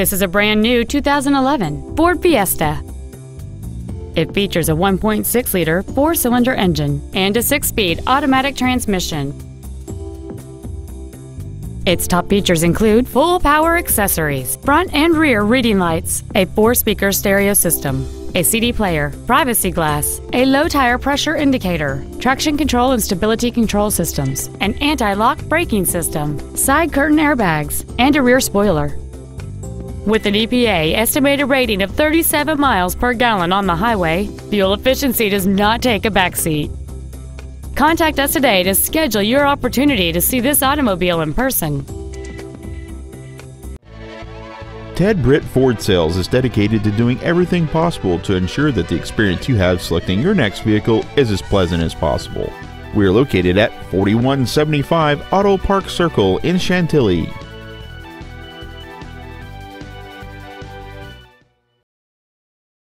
This is a brand new 2011 Ford Fiesta. It features a 1.6-liter four-cylinder engine and a six-speed automatic transmission. Its top features include full power accessories, front and rear reading lights, a four-speaker stereo system, a CD player, privacy glass, a low tire pressure indicator, traction control and stability control systems, an anti-lock braking system, side curtain airbags, and a rear spoiler. With an EPA estimated rating of 37 miles per gallon on the highway, fuel efficiency does not take a backseat. Contact us today to schedule your opportunity to see this automobile in person. Ted Britt Ford Sales is dedicated to doing everything possible to ensure that the experience you have selecting your next vehicle is as pleasant as possible. We are located at 4175 Auto Park Circle in Chantilly.